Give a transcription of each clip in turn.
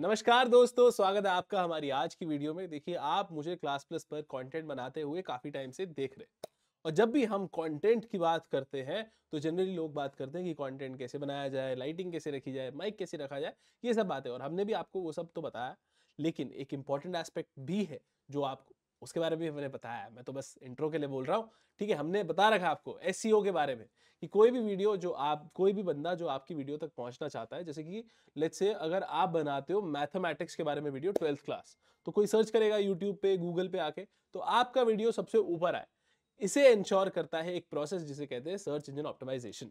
नमस्कार दोस्तों, स्वागत है आपका हमारी आज की वीडियो में। देखिए, आप मुझे क्लास प्लस पर कंटेंट बनाते हुए काफ़ी टाइम से देख रहे हैं और जब भी हम कंटेंट की बात करते हैं तो जनरली लोग बात करते हैं कि कंटेंट कैसे बनाया जाए, लाइटिंग कैसे रखी जाए, माइक कैसे रखा जाए, ये सब बातें, और हमने भी आपको वो सब तो बताया, लेकिन एक इम्पॉर्टेंट एस्पेक्ट भी है जो आपको उसके बारे में हमने बताया। मैं तो बस इंट्रो के लिए बोल रहा हूँ, ठीक है। हमने बता रखा आपको एसईओ के बारे में कि कोई भी वीडियो जो आप, कोई भी बंदा जो आपकी वीडियो तक पहुँचना चाहता है, जैसे कि लेट्स से अगर आप बनाते हो मैथमेटिक्स के बारे में वीडियो 12th क्लास, तो कोई सर्च करेगा यूट्यूब पे, गूगल पे आके, तो आपका वीडियो सबसे ऊपर आए। इसे इंश्योर करता है एक प्रोसेस जिसे कहते हैं सर्च इंजन ऑप्टिमाइजेशन,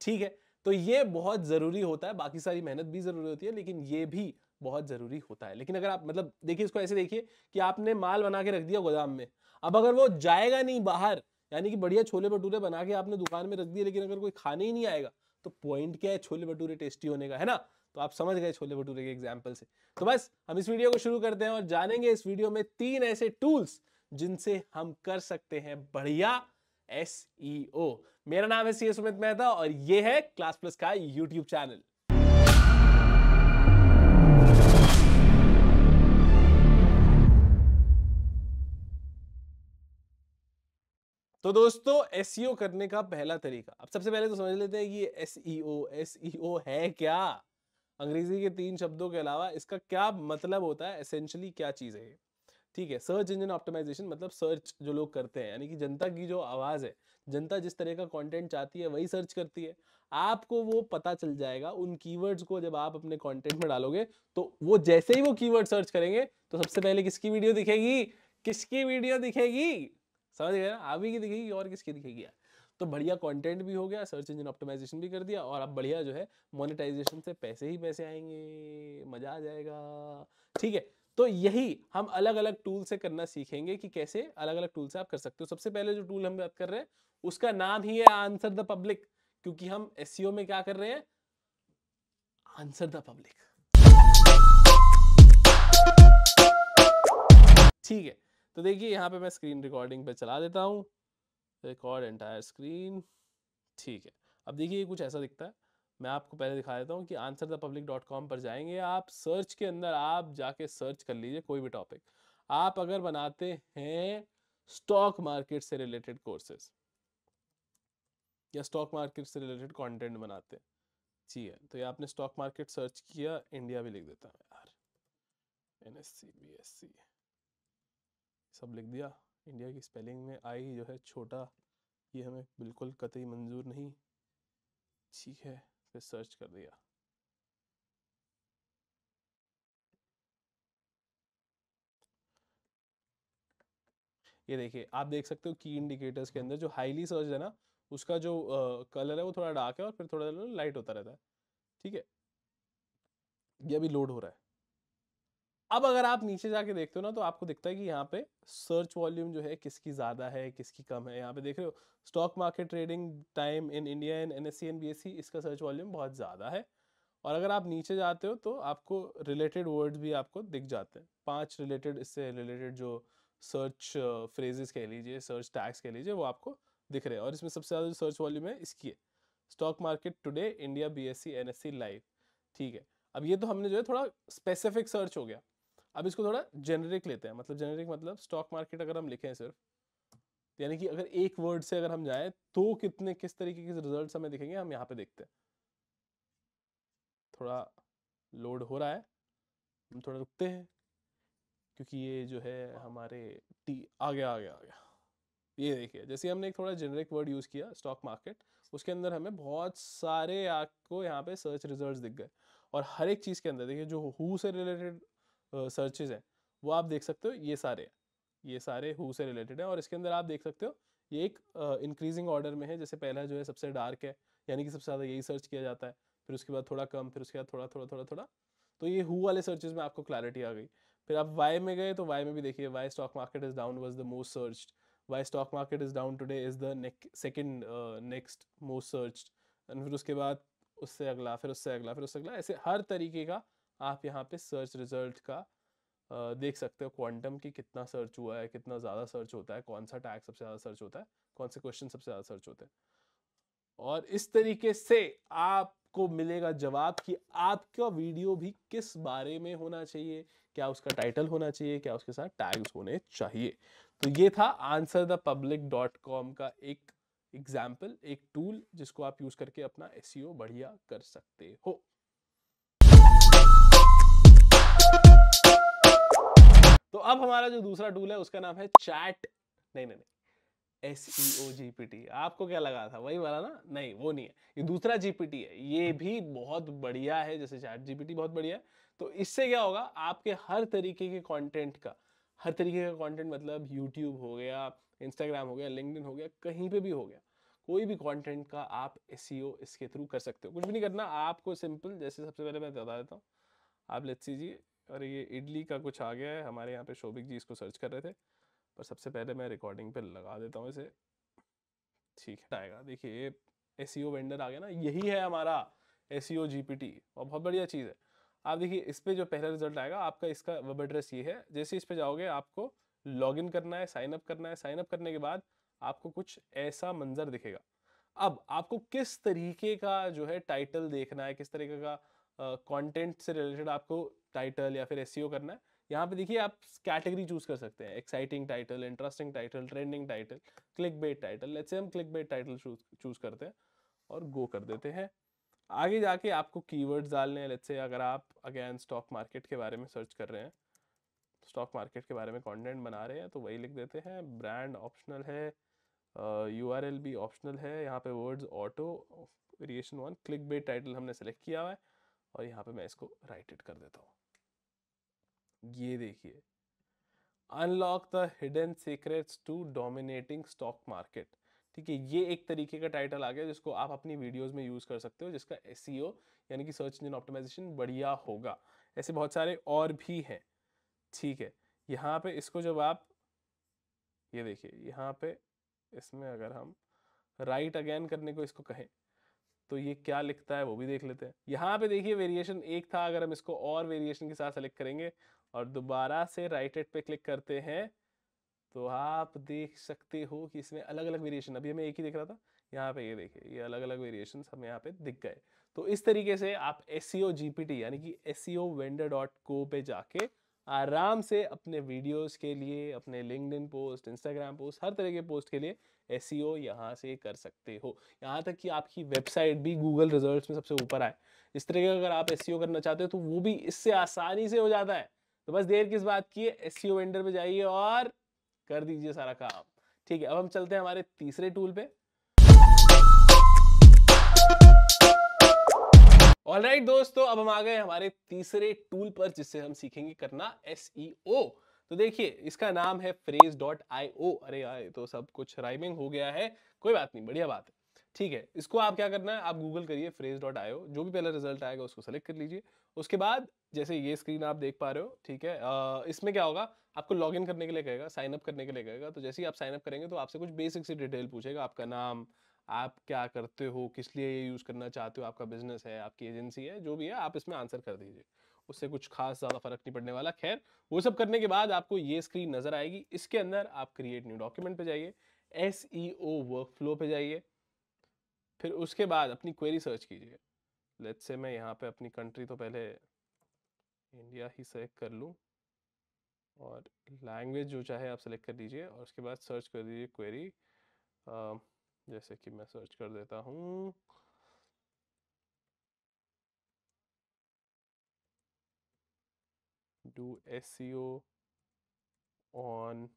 ठीक है। तो ये बहुत ज़रूरी होता है, बाकी सारी मेहनत भी ज़रूरी होती है, लेकिन ये भी बहुत ज़रूरी होता है। लेकिन अगर आप, मतलब देखिए, इसको ऐसे देखिए कि आपने माल बना के रख दिया गोदाम में, अब अगर वो जाएगा नहीं बाहर, यानी कि बढ़िया छोले भटूरे बना के आपने दुकान में रख दिए, लेकिन अगर कोई खाने ही नहीं आएगा तो पॉइंट क्या है छोले भटूरे टेस्टी होने का, है ना। तो आप समझ गए छोले भटूरे के एग्जाम्पल से। तो बस हम इस वीडियो को शुरू करते हैं और जानेंगे इस वीडियो में 3 ऐसे टूल्स जिनसे हम कर सकते हैं बढ़िया SEO। मेरा नाम है सीए सुमित मेहता और ये है क्लास प्लस का यूट्यूब चैनल। तो दोस्तों, एसईओ करने का पहला तरीका, अब सबसे पहले तो समझ लेते हैं कि एसईओ है क्या। अंग्रेजी के 3 शब्दों के अलावा इसका क्या मतलब होता है, एसेंशियली क्या चीज़ है, ठीक है। सर्च इंजन ऑप्टिमाइजेशन मतलब सर्च जो लोग करते हैं, यानी कि जनता की जो आवाज़ है, जनता जिस तरह का कंटेंट चाहती है वही सर्च करती है। आपको वो पता चल जाएगा उन कीवर्ड्स को, जब आप अपने कंटेंट में डालोगे तो वो जैसे ही वो कीवर्ड सर्च करेंगे तो सबसे पहले किसकी वीडियो दिखेगी, किसकी वीडियो दिखेगी, समझ गए ना, आप ही की दिखेगी और किसकी दिखेगी यार। तो बढ़िया कंटेंट भी हो गया, सर्च इंजन ऑप्टिमाइजेशन भी कर दिया, और अब बढ़िया जो है मोनेटाइजेशन से पैसे ही पैसे आएंगे, मजा आ जाएगा, ठीक है। तो यही हम अलग अलग टूल से करना सीखेंगे कि कैसे अलग अलग टूल से आप कर सकते हो। सबसे पहले जो टूल हम बात कर रहे हैं उसका नाम ही है आंसर द पब्लिक, क्योंकि हम एसईओ में क्या कर रहे हैं, आंसर द पब्लिक, ठीक है। तो देखिए, यहाँ पे मैं स्क्रीन रिकॉर्डिंग पे चला देता हूँ, रिकॉर्ड एंटायर स्क्रीन, ठीक है। अब देखिए, कुछ ऐसा दिखता है, मैं आपको पहले दिखा देता हूँ कि answerthepublic.com पर जाएंगे आप, सर्च के अंदर आप जाके सर्च कर लीजिए कोई भी टॉपिक। आप अगर बनाते हैं स्टॉक मार्केट से रिलेटेड कोर्सेज या स्टॉक मार्केट से रिलेटेड कंटेंट बनाते हैं, ठीक है, तो ये आपने स्टॉक मार्केट सर्च किया, इंडिया भी लिख देता है यार, NSC BSC सब लिख दिया। इंडिया की स्पेलिंग में आई जो है छोटा, ये हमें बिल्कुल कतई मंजूर नहीं, ठीक है। फिर सर्च कर दिया, ये देखिए आप देख सकते हो की इंडिकेटर्स के अंदर जो हाईली सर्च है ना, उसका जो कलर है वो थोड़ा डार्क है और फिर थोड़ा लाइट होता रहता है, ठीक है। ये अभी लोड हो रहा है। अब अगर आप नीचे जाके देखते हो ना तो आपको दिखता है कि यहाँ पे सर्च वॉल्यूम जो है किसकी ज़्यादा है, किसकी कम है। यहाँ पे देख रहे हो stock market trading time in India and NSC and BSE, इसका सर्च वॉल्यूम बहुत ज़्यादा है। और अगर आप नीचे जाते हो तो आपको रिलेटेड वर्ड्स भी आपको दिख जाते हैं, 5 रिलेटेड, इससे रिलेटेड जो सर्च फ्रेजेस कह लीजिए, सर्च टैग्स कह लीजिए, वो आपको दिख रहे हैं। और इसमें सबसे ज़्यादा जो सर्च वॉल्यूम है इसकी है stock market today, India BSE NSC live, ठीक है। अब ये तो हमने जो है थोड़ा स्पेसिफिक सर्च हो गया, अब इसको थोड़ा जेनरिक लेते हैं, मतलब जेनरिक मतलब स्टॉक मार्केट अगर हम लिखें सिर्फ, यानी कि अगर एक वर्ड से अगर हम जाएं तो कितने, किस तरीके के रिजल्ट्स हमें दिखेंगे, हम यहाँ पे देखते हैं। थोड़ा लोड हो रहा है, हम थोड़ा रुकते हैं क्योंकि ये जो है हमारे आ गया। ये देखिए, जैसे हमने एक थोड़ा जेनरिक वर्ड यूज़ किया स्टॉक मार्केट, उसके अंदर हमें बहुत सारे आपको यहाँ पे सर्च रिजल्ट दिख गए। और हर एक चीज़ के अंदर देखिए जो हु से रिलेटेड सर्चेज हैं वो आप देख सकते हो, ये सारे हु से रिलेटेड हैं। और इसके अंदर आप देख सकते हो ये एक इंक्रीजिंग ऑर्डर में है, जैसे पहला जो है सबसे डार्क है, यानी कि सबसे ज़्यादा यही सर्च किया जाता है, फिर उसके बाद थोड़ा कम, फिर उसके बाद थोड़ा, तो ये हु वाले सर्चेज में आपको क्लैरिटी आ गई। फिर आप वाई में गए तो वाई में भी देखिए, why stock market is down was the most searched, why stock market is down today is the second next most searched, and फिर उसके बाद उससे अगला, फिर उससे अगला, फिर उससे अगला, ऐसे हर तरीके का आप यहाँ पे सर्च रिजल्ट का देख सकते हो, क्वांटम की कितना सर्च हुआ है, कितना ज़्यादा सर्च होता है, कौन सा टैग सबसे ज़्यादा सर्च होता है, कौन से क्वेश्चन सबसे ज़्यादा सर्च होते हैं। और इस तरीके से आप को मिलेगा जवाब कि आपका वीडियो भी किस बारे में होना चाहिए, क्या उसका टाइटल होना चाहिए, क्या उसके साथ टैग्स होने चाहिए। तो ये था answerthepublic.com का एक एग्जाम्पल, एक टूल जिसको आप यूज करके अपना एसईओ बढ़िया कर सकते हो। तो अब हमारा जो दूसरा टूल है उसका नाम है चैट नहीं SEO GPT। आपको क्या लगा था वही वाला ना? नहीं, वो नहीं है, ये दूसरा GPT है। ये भी बहुत बढ़िया है, जैसे चैट GPT बहुत बढ़िया है। तो इससे क्या होगा, आपके हर तरीके के कंटेंट का, हर तरीके का कंटेंट मतलब YouTube हो गया, Instagram हो गया, LinkedIn हो गया, कहीं पे भी हो गया, कोई भी कंटेंट का आप SEO इसके थ्रू कर सकते हो। कुछ भी नहीं करना आपको, सिंपल। जैसे सबसे पहले मैं बता देता हूँ, आप लेट्स सी, और ये इडली का कुछ आ गया है हमारे यहाँ पे, शोभिक जी इसको सर्च कर रहे थे, पर सबसे पहले मैं रिकॉर्डिंग पे लगा देता हूँ इसे, ठीक है? आएगा, देखिए ये एसईओ वेंडर आ गया ना, यही है हमारा एसईओ जीपीटी, और बहुत बढ़िया चीज़ है। आप देखिए इस पर जो पहला रिजल्ट आएगा आपका, इसका वेब एड्रेस ये है। जैसे इस पर जाओगे आपको लॉगिन करना है, साइन अप करना है। साइन अप करने के बाद आपको कुछ ऐसा मंजर दिखेगा। अब आपको किस तरीके का जो है टाइटल देखना है, किस तरीके का कंटेंट से रिलेटेड आपको टाइटल या फिर एसईओ करना है। यहाँ पे देखिए आप कैटेगरी चूज कर सकते हैं, exciting title, interesting title, trending title, clickbait title. Let's say हम क्लिकबेट टाइटल चूज करते हैं और गो कर देते हैं। आगे जाके आपको कीवर्ड्स डालने हैं। लेट्स से अगर आप अगेन स्टॉक मार्केट के बारे में सर्च कर रहे हैं, स्टॉक मार्केट के बारे में कॉन्टेंट बना रहे हैं, तो वही लिख देते हैं। ब्रांड ऑप्शनल है, URL भी ऑप्शनल है। यहाँ पे words auto variation 1, clickbait title हमने सेलेक्ट किया हुआ है, और यहाँ पे मैं इसको राइट इट कर देता हूँ। ये देखिए, unlock the hidden secrets to dominating stock market. ठीक है, ये एक तरीके का टाइटल आ गया जिसको आप अपनी वीडियोस में यूज कर सकते हो, जिसका एसईओ यानी कि सर्च इंजन ऑप्टिमाइजेशन बढ़िया होगा। ऐसे बहुत सारे और भी हैं, ठीक है? यहाँ पे इसको जब आप, ये देखिए यहाँ पे इसमें अगर हम राइट अगेन करने को इसको कहें तो ये क्या लिखता है वो भी देख लेते हैं। यहाँ पे देखिए वेरिएशन 1 था, अगर हम इसको और वेरिएशन के साथ सेलेक्ट करेंगे और दोबारा से राइट एट पे क्लिक करते हैं तो आप देख सकते हो कि इसमें अलग अलग वेरिएशन, अभी हमें एक ही दिख रहा था, यहाँ पे ये देखिए ये अलग अलग वेरिएशन हमें यहाँ पे दिख गए। तो इस तरीके से आप एसईओ जीपीटी यानी कि SEOVendor.co पे जाके आराम से अपने वीडियोस के लिए, अपने लिंक्डइन पोस्ट, इंस्टाग्राम पोस्ट, हर तरह के पोस्ट के लिए एसईओ यहाँ से कर सकते हो। यहाँ तक कि आपकी वेबसाइट भी गूगल रिजल्ट्स में सबसे ऊपर आए, इस तरह का अगर आप एसईओ करना चाहते हो तो वो भी इससे आसानी से हो जाता है। तो बस देर किस बात की है, SEOVendor पे जाइए और कर दीजिए सारा काम। ठीक है, अब हम चलते हैं हमारे तीसरे टूल पे। ऑलराइट दोस्तों, अब हम आ गए हमारे तीसरे टूल पर जिससे हम सीखेंगे करना एसईओ। तो देखिए इसका नाम है frase.io। अरे यार तो सब कुछ राइमिंग हो गया है, कोई बात नहीं, बढ़िया बात है। ठीक है, इसको आप क्या करना है, आप गूगल करिए frase.io, जो भी पहला रिजल्ट आएगा उसको सेलेक्ट कर लीजिए। उसके बाद जैसे ये स्क्रीन आप देख पा रहे हो, ठीक है, इसमें क्या होगा, आपको लॉग इन करने के लिए कहेगा, साइन अप करने के लिए कहेगा। तो जैसे ही आप साइन अप करेंगे तो आपसे कुछ बेसिक सी डिटेल पूछेगा, आपका नाम, आप क्या करते हो, किस लिए ये यूज़ करना चाहते हो, आपका बिजनेस है, आपकी एजेंसी है, जो भी है आप इसमें आंसर कर दीजिए। उससे कुछ खास ज़्यादा फर्क नहीं पड़ने वाला। खैर, वो सब करने के बाद आपको ये स्क्रीन नज़र आएगी। इसके अंदर आप क्रिएट न्यू डॉक्यूमेंट पे जाइए, एसईओ वर्क फ्लो पे जाइए, फिर उसके बाद अपनी क्वेरी सर्च कीजिए। लेट्स से मैं यहाँ पर अपनी कंट्री तो पहले इंडिया ही सेलेक्ट कर लूँ, और लैंग्वेज जो चाहे आप सेलेक्ट कर दीजिए, और उसके बाद सर्च कर दीजिए क्वेरी। जैसे कि मैं सर्च कर देता हूँ, do SEO on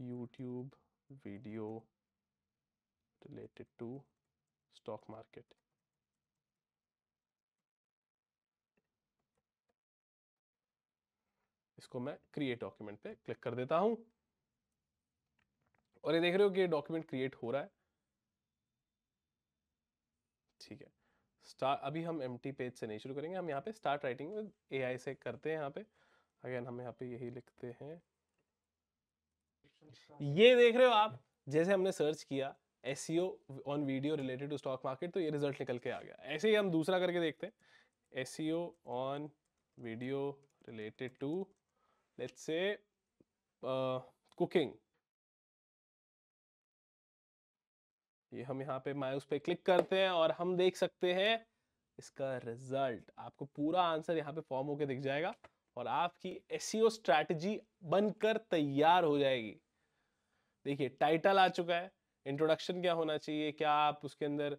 YouTube video related to stock market. इसको मैं क्रिएट डॉक्यूमेंट पे क्लिक कर देता हूँ, और ये देख रहे हो कि ये डॉक्यूमेंट क्रिएट हो रहा है। ठीक है, स्टार्ट, अभी हम एम्प्टी पेज से नहीं शुरू करेंगे, हम यहाँ पे स्टार्ट राइटिंग विद एआई से करते हैं। यहाँ पे अगेन हम यहाँ पे यही लिखते हैं। ये देख रहे हो आप, जैसे हमने सर्च किया SEO on video related to stock market, तो ये रिजल्ट निकल के आ गया। ऐसे ही हम दूसरा करके देखते हैं, SEO on video related to let's say cooking. ये हम यहाँ पे माय उस पर क्लिक करते हैं और हम देख सकते हैं इसका रिजल्ट। आपको पूरा आंसर यहाँ पे फॉर्म होके दिख जाएगा और आपकी एसईओ स्ट्रैटेजी बनकर तैयार हो जाएगी। देखिए टाइटल आ चुका है, इंट्रोडक्शन क्या होना चाहिए, क्या आप उसके अंदर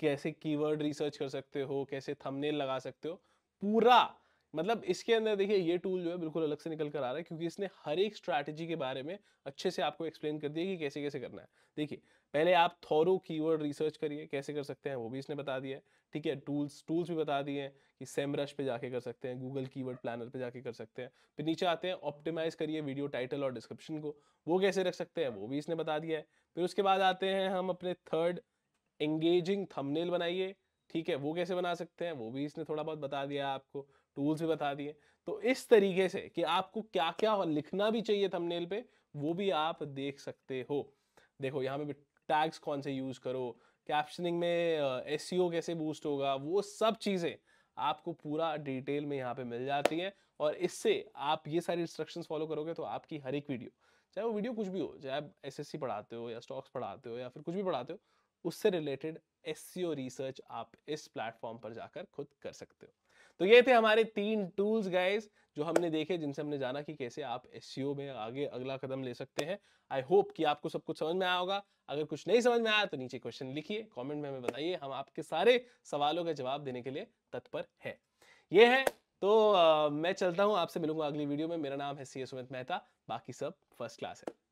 कैसे कीवर्ड रिसर्च कर सकते हो, कैसे थंबनेल लगा सकते हो, पूरा मतलब इसके अंदर देखिए ये टूल जो है बिल्कुल अलग से निकल कर आ रहा है क्योंकि इसने हर एक स्ट्रैटेजी के बारे में अच्छे से आपको एक्सप्लेन कर दिया कि कैसे कैसे करना है। देखिए पहले आप थोरो कीवर्ड रिसर्च करिए, कैसे कर सकते हैं वो भी इसने बता दिया है, ठीक है। टूल्स भी बता दिए हैं कि सेमरश पे जाके कर सकते हैं, गूगल कीवर्ड प्लानर पे जाके कर सकते हैं। फिर नीचे आते हैं ऑप्टिमाइज करिए वीडियो टाइटल और डिस्क्रिप्शन को, वो कैसे रख सकते हैं वो भी इसने बता दिया है। फिर उसके बाद आते हैं हम अपने थर्ड, एंगेजिंग थंबनेल बनाइए, ठीक है, वो कैसे बना सकते हैं वो भी इसने थोड़ा बहुत बता दिया, आपको टूल्स भी बता दिए। तो इस तरीके से कि आपको क्या क्या लिखना भी चाहिए थंबनेल पे वो भी आप देख सकते हो। देखो यहाँ पे टैग्स कौन से यूज करो, कैप्शनिंग में एसईओ कैसे बूस्ट होगा, वो सब चीजें आपको पूरा डिटेल में यहाँ पे मिल जाती है। और इससे आप ये सारी इंस्ट्रक्शंस फॉलो करोगे तो आपकी हर एक वीडियो, चाहे वो वीडियो कुछ भी हो, चाहे आप SSC पढ़ाते हो या स्टॉक्स पढ़ाते हो या फिर कुछ भी पढ़ाते हो, उससे रिलेटेड एसईओ रिसर्च आप इस प्लेटफॉर्म पर जाकर खुद कर सकते हो। तो ये थे हमारे 3 टूल्स गाइज जो हमने देखे, जिनसे हमने जाना कि कैसे आप एसईओ में आगे अगला कदम ले सकते हैं। आई होप कि आपको सब कुछ समझ में आया होगा। अगर कुछ नहीं समझ में आया तो नीचे क्वेश्चन लिखिए, कमेंट में हमें बताइए, हम आपके सारे सवालों का जवाब देने के लिए तत्पर हैं। ये है तो मैं चलता हूँ, आपसे मिलूंगा अगली वीडियो में। मेरा नाम है CA सुमित मेहता, बाकी सब फर्स्ट क्लास है।